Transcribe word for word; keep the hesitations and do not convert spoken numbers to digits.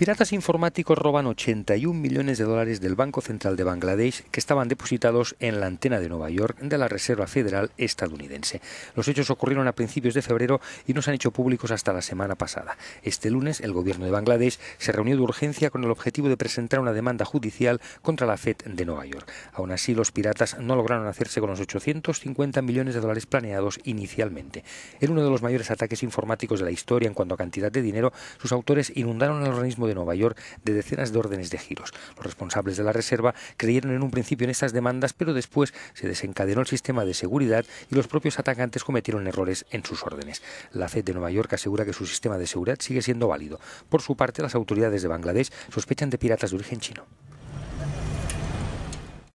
piratas informáticos roban ochenta y un millones de dólares del Banco Central de Bangladesh que estaban depositados en la antena de Nueva York de la Reserva Federal estadounidense. Los hechos ocurrieron a principios de febrero y no se han hecho públicos hasta la semana pasada. Este lunes, el gobierno de Bangladesh se reunió de urgencia con el objetivo de presentar una demanda judicial contra la Fed de Nueva York. Aún así, los piratas no lograron hacerse con los ochocientos cincuenta millones de dólares planeados inicialmente. En uno de los mayores ataques informáticos de la historia en cuanto a cantidad de dinero, sus autores inundaron al organismo de Nueva York de decenas de órdenes de giros. Los responsables de la Reserva creyeron en un principio en estas demandas, pero después se desencadenó el sistema de seguridad y los propios atacantes cometieron errores en sus órdenes. La Fed de Nueva York asegura que su sistema de seguridad sigue siendo válido. Por su parte, las autoridades de Bangladesh sospechan de piratas de origen chino.